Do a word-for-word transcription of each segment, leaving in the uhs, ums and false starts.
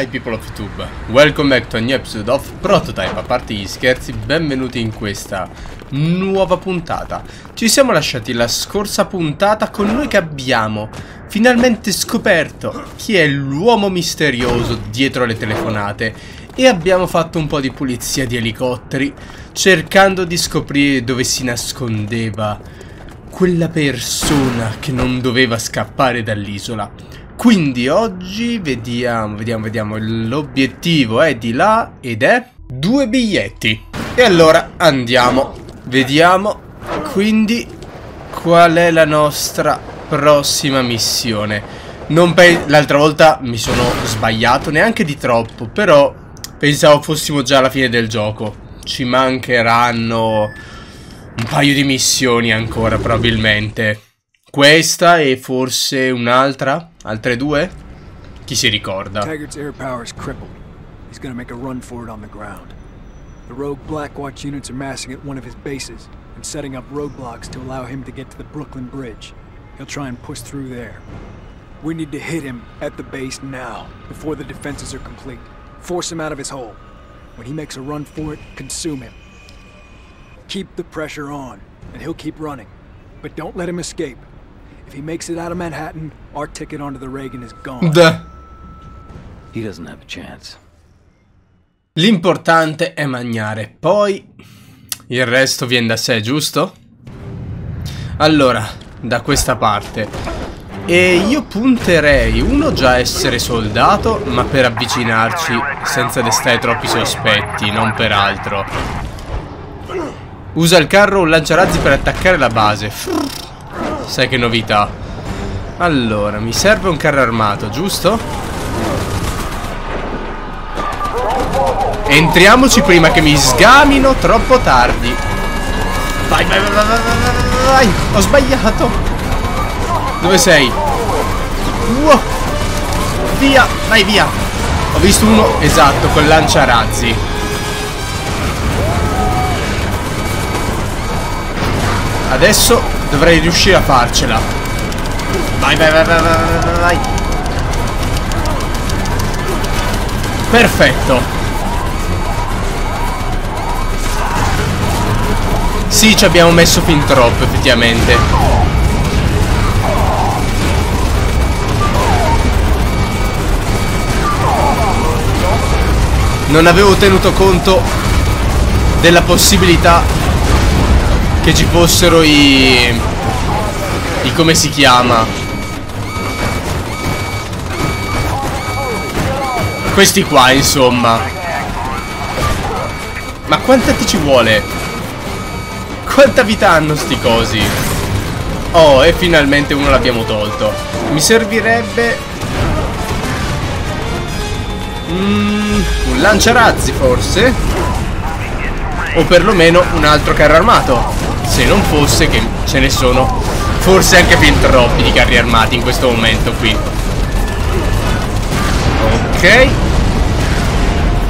Hi people of YouTube, welcome back to a new episode of Prototype. A parte gli scherzi, benvenuti in questa nuova puntata. Ci siamo lasciati la scorsa puntata con noi che abbiamo finalmente scoperto chi è l'uomo misterioso dietro le telefonate e abbiamo fatto un po' di pulizia di elicotteri cercando di scoprire dove si nascondeva quella persona che non doveva scappare dall'isola. Quindi oggi vediamo, vediamo, vediamo, l'obiettivo è di là ed è due biglietti. E allora andiamo, vediamo quindi qual è la nostra prossima missione. Non pe- l'altra volta mi sono sbagliato, neanche di troppo, però pensavo fossimo già alla fine del gioco. Ci mancheranno un paio di missioni ancora probabilmente. Questa e forse un'altra? Altre due? Chi si ricorda? Taggart's air power is crippled. He's gonna make a run for it on the ground. The rogue Blackwatch units are massing at one of his bases and setting up roadblocks to allow him to get to the Brooklyn Bridge. He'll try and push through there. We need to hit him at the base now, before the defenses are complete. Force him out of his hole. When he makes a run for it, consume him. Keep the pressure on, and he'll keep running. But don't let him escape. If he makes it out of Manhattan, our ticket onto the Reagan is gone. Duh. He doesn't have a chance. L'importante è mangiare, poi il resto viene da sé, giusto? Allora, da questa parte. E io punterei uno già a essere soldato, ma per avvicinarci senza destare troppi sospetti, non per altro. Usa il carro o lanciarazzi per attaccare la base. Sai che novità. Allora, mi serve un carro armato, giusto? Entriamoci prima che mi sgamino troppo tardi. Vai, vai, vai, vai, vai, vai. Ho sbagliato. Dove sei? Wow. Via, vai via. Ho visto uno, esatto, col lanciarazzi. Adesso dovrei riuscire a farcela. Vai, vai, vai, vai, vai, vai. Perfetto. Sì, ci abbiamo messo fin troppo, effettivamente. Non avevo tenuto conto della possibilità che ci fossero i... i come si chiama? Questi qua, insomma. Ma quanta ti ci vuole? Quanta vita hanno sti cosi? Oh, e finalmente uno l'abbiamo tolto. Mi servirebbe... Mm, un lanciarazzi, forse? O perlomeno un altro carro armato. Se non fosse che ce ne sono forse anche fin troppi di carri armati in questo momento qui. Ok.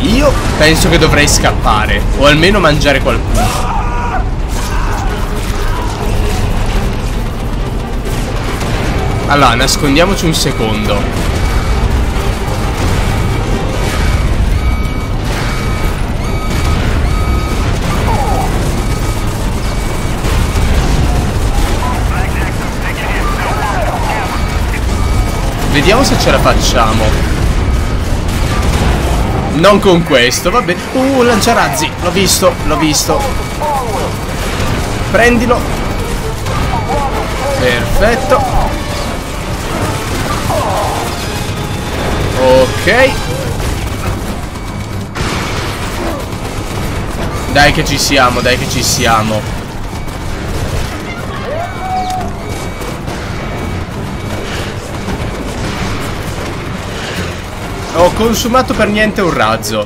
Io penso che dovrei scappare, o almeno mangiare qualcuno. Allora, nascondiamoci un secondo. Vediamo se ce la facciamo. Non con questo, vabbè. Uh, lanciarazzi. L'ho visto, l'ho visto. Prendilo. Perfetto. Ok. Dai che ci siamo, dai che ci siamo. Ho consumato per niente un razzo.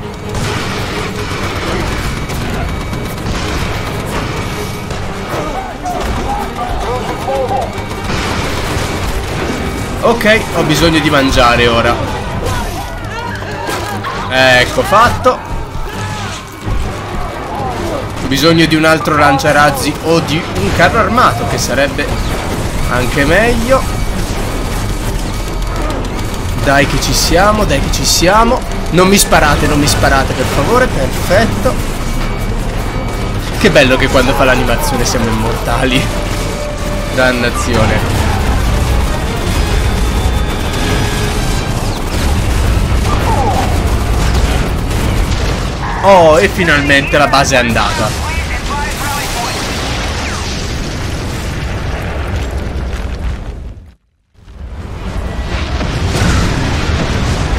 Ok, ho bisogno di mangiare ora. Ecco, fatto. Ho bisogno di un altro lanciarazzi o di un carro armato, che sarebbe anche meglio. Dai che ci siamo, dai che ci siamo. Non mi sparate, non mi sparate, per favore. Perfetto. Che bello che quando fa l'animazione siamo immortali. Dannazione. Oh, e finalmente la base è andata.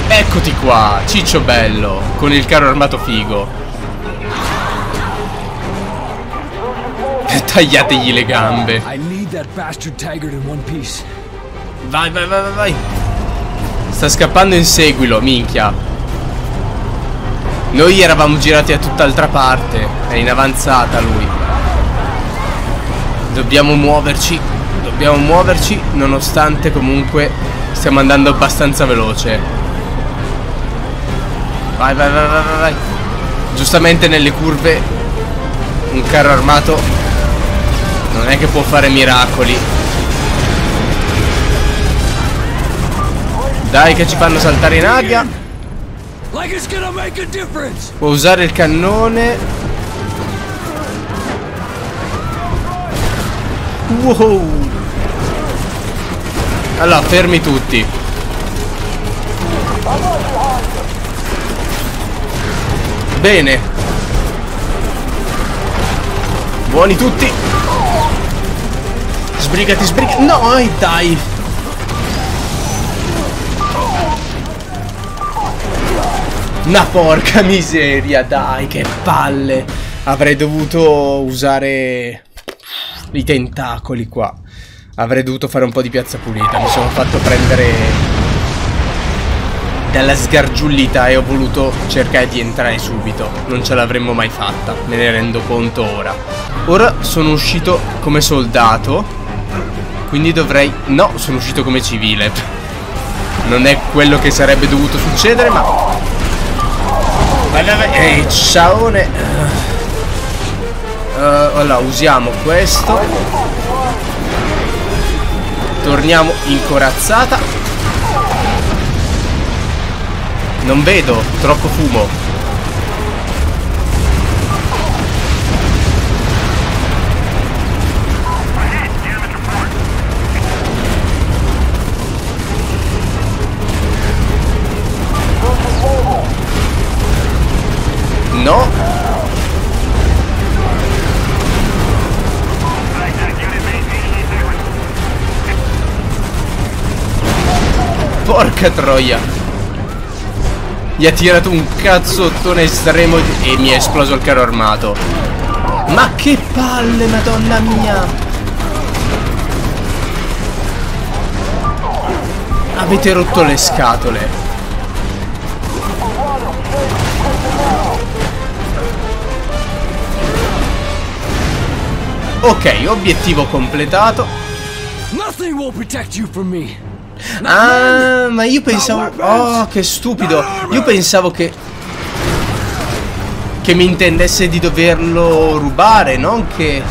Eccoti qua, ciccio bello, con il carro armato figo. Tagliategli le gambe. Vai, vai, vai, vai, vai. Sta scappando in seguito, minchia. Noi eravamo girati a tutt'altra parte. È in avanzata lui. Dobbiamo muoverci. Dobbiamo muoverci. Nonostante comunque stiamo andando abbastanza veloce. Vai vai vai vai vai. Giustamente nelle curve un carro armato non è che può fare miracoli. Dai che ci fanno saltare in aria. Può usare il cannone. Wow. Allora fermi tutti. Bene. Buoni tutti. Sbrigati sbrigati. No dai. Una porca miseria, dai, che palle. Avrei dovuto usare i tentacoli qua. Avrei dovuto fare un po' di piazza pulita. Mi sono fatto prendere dalla sgargiullita e ho voluto cercare di entrare subito. Non ce l'avremmo mai fatta, me ne rendo conto ora. Ora sono uscito come soldato, quindi dovrei... No, sono uscito come civile. Non è quello che sarebbe dovuto succedere, ma... Ehi, ciaone. uh, Allora, usiamo questo. Torniamo in corazzata. Non vedo, troppo fumo. No. Porca troia. Gli ha tirato un cazzottone estremo e mi è esploso il carro armato. Ma che palle, madonna mia. Avete rotto le scatole. Ok, obiettivo completato. Ah, ma io pensavo... Oh, che stupido. Io pensavo che... Che mi intendesse di doverlo rubare, non che...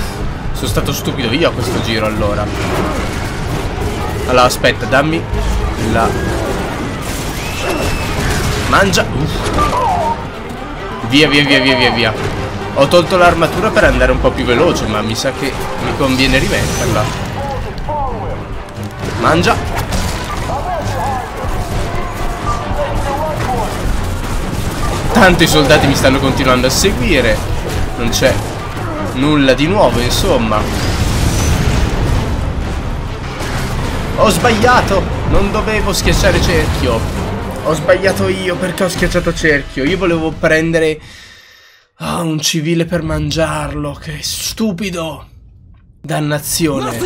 Sono stato stupido io a questo giro, allora. Allora, aspetta, dammi la... Mangia. Uff. Via, via, via, via, via, via. Ho tolto l'armatura per andare un po' più veloce, ma mi sa che mi conviene rimetterla. Mangia. Tanto i soldati mi stanno continuando a seguire. Non c'è nulla di nuovo, insomma. Ho sbagliato. Non dovevo schiacciare cerchio. Ho sbagliato io perché ho schiacciato cerchio. Io volevo prendere... Ah, oh, un civile per mangiarlo, che stupido. Dannazione.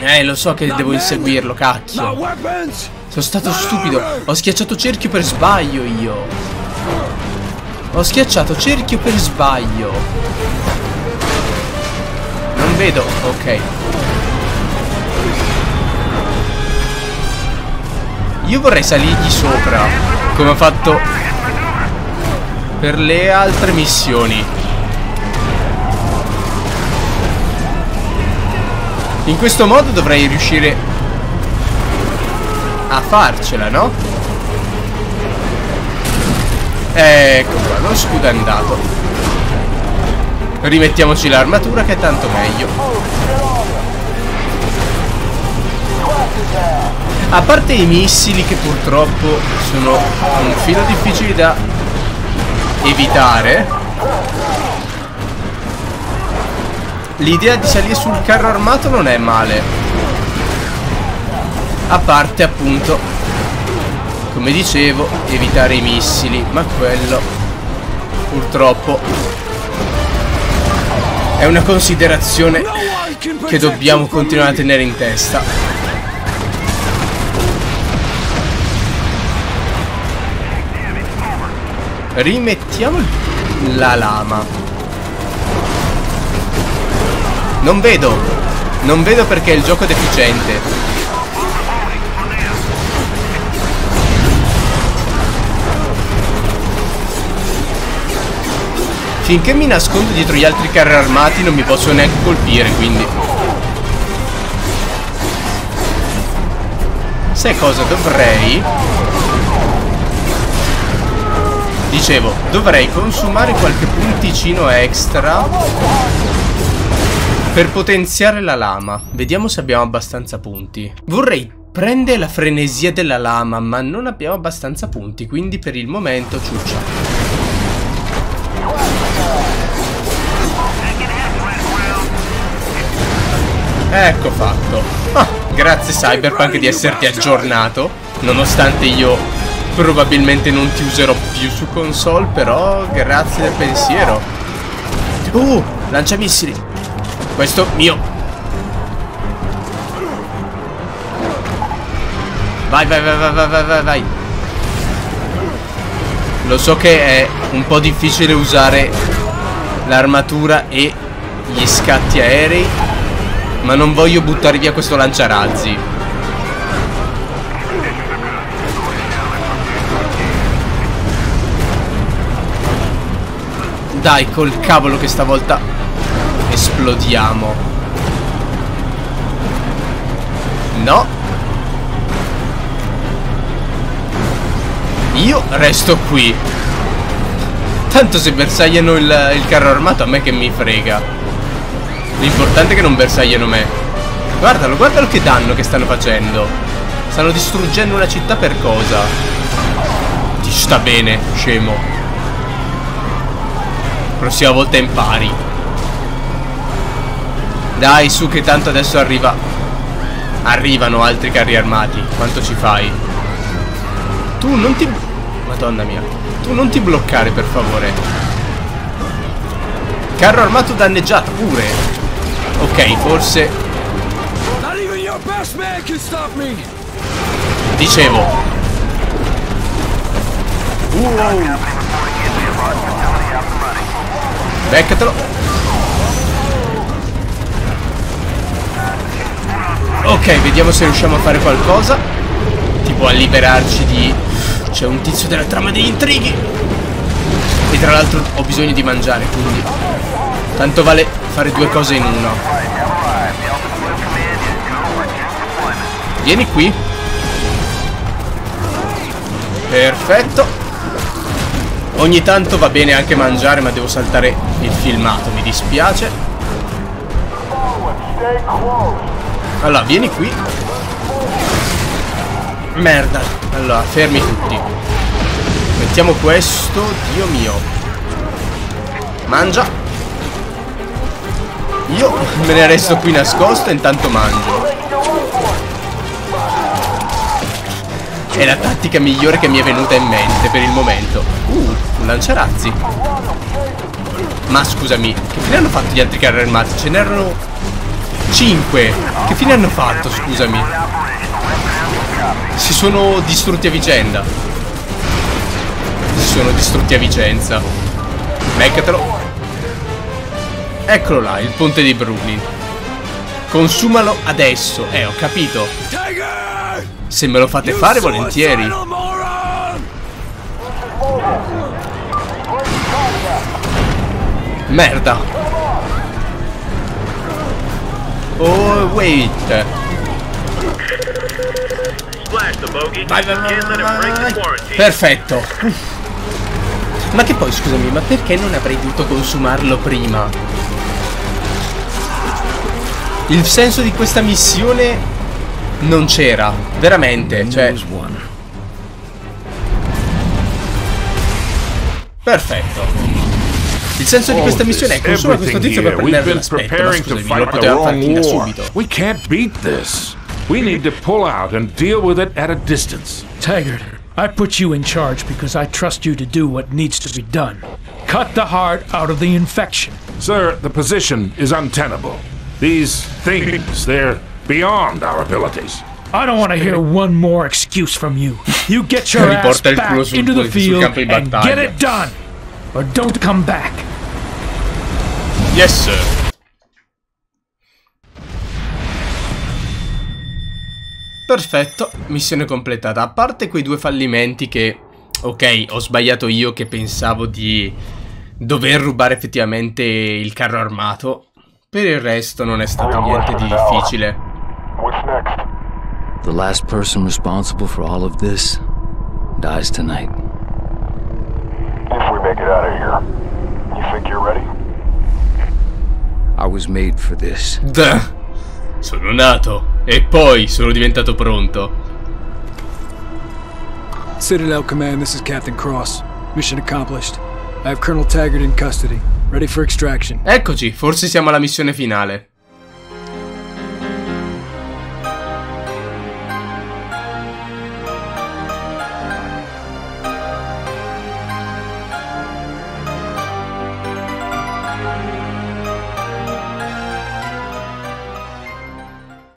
Eh, lo so che devo inseguirlo, cacchio. Sono stato stupido. Ho schiacciato cerchio per sbaglio io. Ho schiacciato cerchio per sbaglio. Non vedo, ok. Io vorrei salirgli sopra, come ho fatto per le altre missioni. In questo modo dovrei riuscire a farcela, no? Ecco qua, lo scudo è andato. Rimettiamoci l'armatura che è tanto meglio. A parte i missili che purtroppo sono un filo difficili da evitare, l'idea di salire sul carro armato non è male. A parte appunto, come dicevo, evitare i missili. Ma quello purtroppo è una considerazione che dobbiamo continuare a tenere in testa. Rimettiamo la lama. Non vedo, non vedo perché il gioco è deficiente. Finché mi nascondo dietro gli altri carri armati non mi posso neanche colpire, quindi. Sai cosa dovrei? Dicevo, dovrei consumare qualche punticino extra per potenziare la lama. Vediamo se abbiamo abbastanza punti. Vorrei prendere la frenesia della lama, ma non abbiamo abbastanza punti, quindi per il momento ciuccia. Ecco fatto. Ah, grazie Cyberpunk di esserti aggiornato, nonostante io probabilmente non ti userò più su console, però grazie del pensiero. Uh, lanciamissili. Questo mio. Vai, vai, vai, vai, vai, vai, vai. Lo so che è un po' difficile usare l'armatura e gli scatti aerei, ma non voglio buttare via questo lanciarazzi. Dai, col cavolo che stavolta esplodiamo. No, io resto qui. Tanto se bersagliano il, il carro armato a me che mi frega. L'importante è che non bersagliano me. Guardalo, guardalo che danno che stanno facendo. Stanno distruggendo una città per cosa? Ti sta bene, scemo. Prossima volta impari. Dai, su che tanto adesso arriva. Arrivano altri carri armati. Quanto ci fai? Tu non ti... Madonna mia. Tu non ti bloccare, per favore. Carro armato danneggiato pure. Ok, forse... Dicevo. Wow. Beccatelo. Ok, vediamo se riusciamo a fare qualcosa. Tipo a liberarci di... C'è un tizio della trama degli intrighi. E tra l'altro ho bisogno di mangiare, quindi tanto vale fare due cose in uno. Vieni qui. Perfetto. Ogni tanto va bene anche mangiare, ma devo saltare il filmato, mi dispiace. Allora, vieni qui. Merda. Allora, fermi tutti. Mettiamo questo. Dio mio. Mangia. Io me ne resto qui nascosto e intanto mangio. È la tattica migliore che mi è venuta in mente per il momento. Uh, un lanciarazzi. Ma scusami, che fine hanno fatto gli altri carri armati? Ce n'erano... cinque. Che fine hanno fatto, scusami? Si sono distrutti a vicenda. Si sono distrutti a Vicenza. Beccatelo. Eccolo là, il ponte di Brooklyn. Consumalo adesso. Eh, ho capito. Se me lo fate fare, volentieri. Merda. Oh, wait. Vai, vai, vai, vai, vai. Perfetto. Ma che poi, scusami, ma perché non avrei dovuto consumarlo prima? Il senso di questa missione non c'era, veramente, cioè. Perfetto. Il senso di questa missione è consumare questo tizio per prendere l'aspetto, ma scusami, lo potevamo farti da subito. We can't beat this. We need to pull out and deal with it at a distance. Taggart, I put you in charge because I trust you to do what needs to be done. Cut the heart out of the infection. Sir, the position is untenable. These things, they're beyond our abilities. I don't want to hear one more excuse from you. You get your ass back into the field and get it done, or don't come back. Yes, sir. Perfetto, missione completata. A parte quei due fallimenti che, ok, ho sbagliato io che pensavo di dover rubare effettivamente il carro armato. Per il resto non è stato niente di difficile. The last person responsible for all of this dies tonight. If we make it out of here, you think you're ready? I was made for this. Duh. Sono nato e poi sono diventato pronto. Citadel Command, this is Captain Cross. Mission accomplished. I have Colonel Taggart in custody, ready for extraction. Eccoci, forse siamo alla missione finale.